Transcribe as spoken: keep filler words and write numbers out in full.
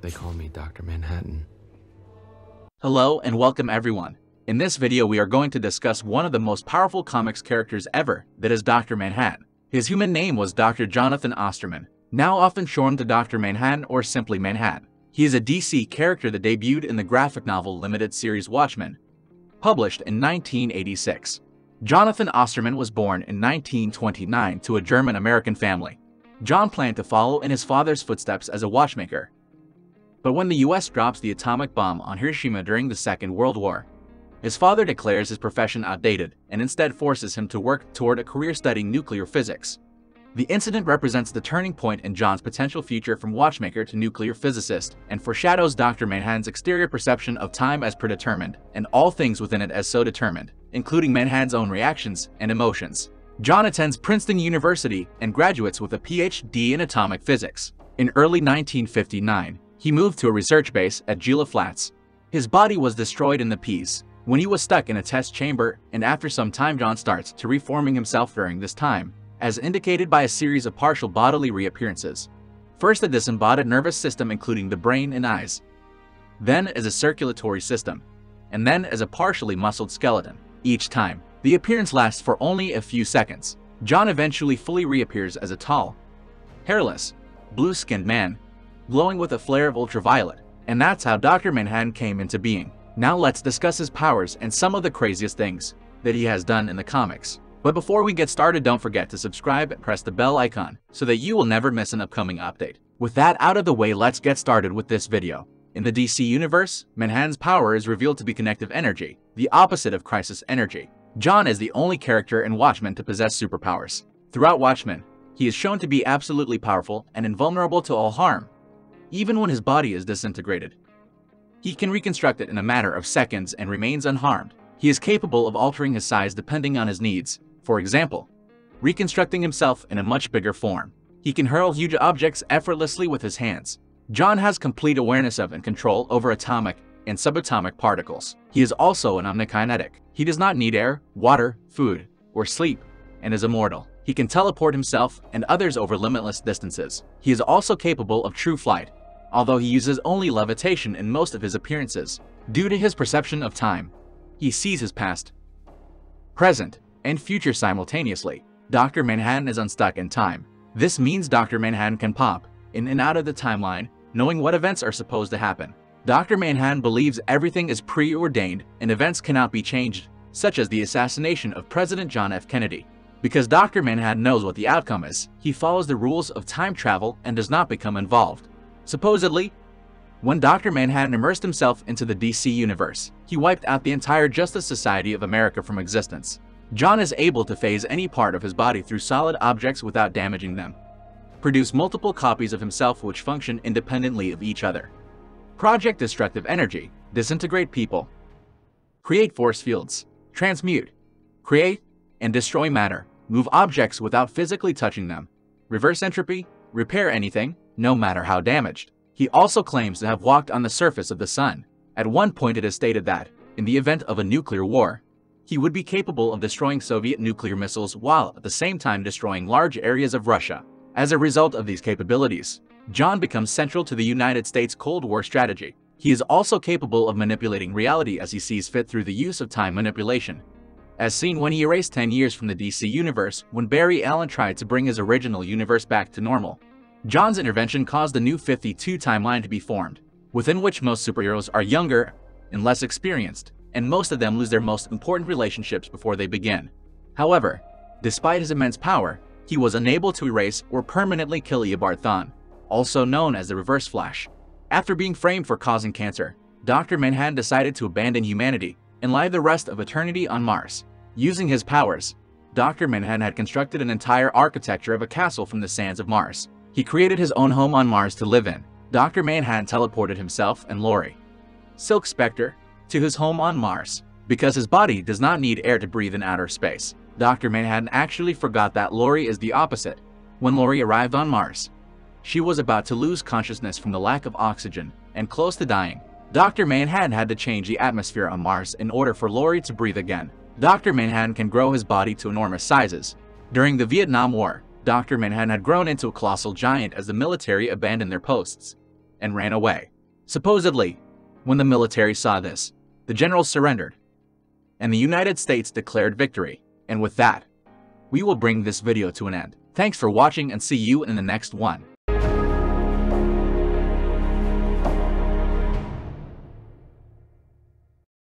They call me Doctor Manhattan. Hello and welcome everyone. In this video we are going to discuss one of the most powerful comics characters ever, that is Doctor Manhattan. His human name was Doctor Jonathan Osterman, now often shortened to Doctor Manhattan or simply Manhattan. He is a D C character that debuted in the graphic novel limited series Watchmen, published in nineteen eighty-six. Jonathan Osterman was born in nineteen twenty-nine to a German-American family. John planned to follow in his father's footsteps as a watchmaker. But when the U S drops the atomic bomb on Hiroshima during the Second World War, his father declares his profession outdated and instead forces him to work toward a career studying nuclear physics. The incident represents the turning point in John's potential future from watchmaker to nuclear physicist and foreshadows Doctor Manhattan's exterior perception of time as predetermined and all things within it as so determined, including Manhattan's own reactions and emotions. John attends Princeton University and graduates with a P H D in atomic physics. In early nineteen fifty-nine, he moved to a research base at Gila Flats. His body was destroyed in the Peace when he was stuck in a test chamber, and after some time John starts to reforming himself during this time, as indicated by a series of partial bodily reappearances. First, a disembodied nervous system including the brain and eyes, then as a circulatory system, and then as a partially muscled skeleton. Each time, the appearance lasts for only a few seconds. John eventually fully reappears as a tall, hairless, blue-skinned man, glowing with a flare of ultraviolet, and that's how Doctor Manhattan came into being. Now let's discuss his powers and some of the craziest things that he has done in the comics. But before we get started, don't forget to subscribe and press the bell icon so that you will never miss an upcoming update. With that out of the way, let's get started with this video. In the D C Universe, Manhattan's power is revealed to be Connective Energy, the opposite of Crisis Energy. John is the only character in Watchmen to possess superpowers. Throughout Watchmen, he is shown to be absolutely powerful and invulnerable to all harm, even when his body is disintegrated. He can reconstruct it in a matter of seconds and remains unharmed. He is capable of altering his size depending on his needs. For example, reconstructing himself in a much bigger form. He can hurl huge objects effortlessly with his hands. John has complete awareness of and control over atomic and subatomic particles. He is also an omnikinetic. He does not need air, water, food, or sleep, and is immortal. He can teleport himself and others over limitless distances. He is also capable of true flight, although he uses only levitation in most of his appearances. Due to his perception of time, he sees his past, present, and future simultaneously. Doctor Manhattan is unstuck in time. This means Doctor Manhattan can pop in and out of the timeline, knowing what events are supposed to happen. Doctor Manhattan believes everything is preordained and events cannot be changed, such as the assassination of President John F. Kennedy. Because Doctor Manhattan knows what the outcome is, he follows the rules of time travel and does not become involved. Supposedly, when Doctor Manhattan immersed himself into the D C universe, he wiped out the entire Justice Society of America from existence. John is able to phase any part of his body through solid objects without damaging them, produce multiple copies of himself which function independently of each other, project destructive energy, disintegrate people, create force fields, transmute, create and destroy matter, move objects without physically touching them, reverse entropy, repair anything, no matter how damaged. He also claims to have walked on the surface of the sun. At one point it is stated that, in the event of a nuclear war, he would be capable of destroying Soviet nuclear missiles while at the same time destroying large areas of Russia. As a result of these capabilities, John becomes central to the United States Cold War strategy. He is also capable of manipulating reality as he sees fit through the use of time manipulation, as seen when he erased ten years from the D C universe when Barry Allen tried to bring his original universe back to normal. John's intervention caused the new fifty-two timeline to be formed, within which most superheroes are younger and less experienced, and most of them lose their most important relationships before they begin. However, despite his immense power, he was unable to erase or permanently kill Eobard Thawne, also known as the Reverse Flash. After being framed for causing cancer, Doctor Manhattan decided to abandon humanity and live the rest of eternity on Mars. Using his powers, Doctor Manhattan had constructed an entire architecture of a castle from the sands of Mars. He created his own home on Mars to live in. Doctor Manhattan teleported himself and Lori, Silk Spectre, to his home on Mars. Because his body does not need air to breathe in outer space, Doctor Manhattan actually forgot that Lori is the opposite. When Lori arrived on Mars, she was about to lose consciousness from the lack of oxygen and close to dying. Doctor Manhattan had to change the atmosphere on Mars in order for Lori to breathe again. Doctor Manhattan can grow his body to enormous sizes. During the Vietnam War, Doctor Manhattan had grown into a colossal giant as the military abandoned their posts and ran away. Supposedly, when the military saw this, the generals surrendered, and the United States declared victory. And with that, we will bring this video to an end. Thanks for watching and see you in the next one.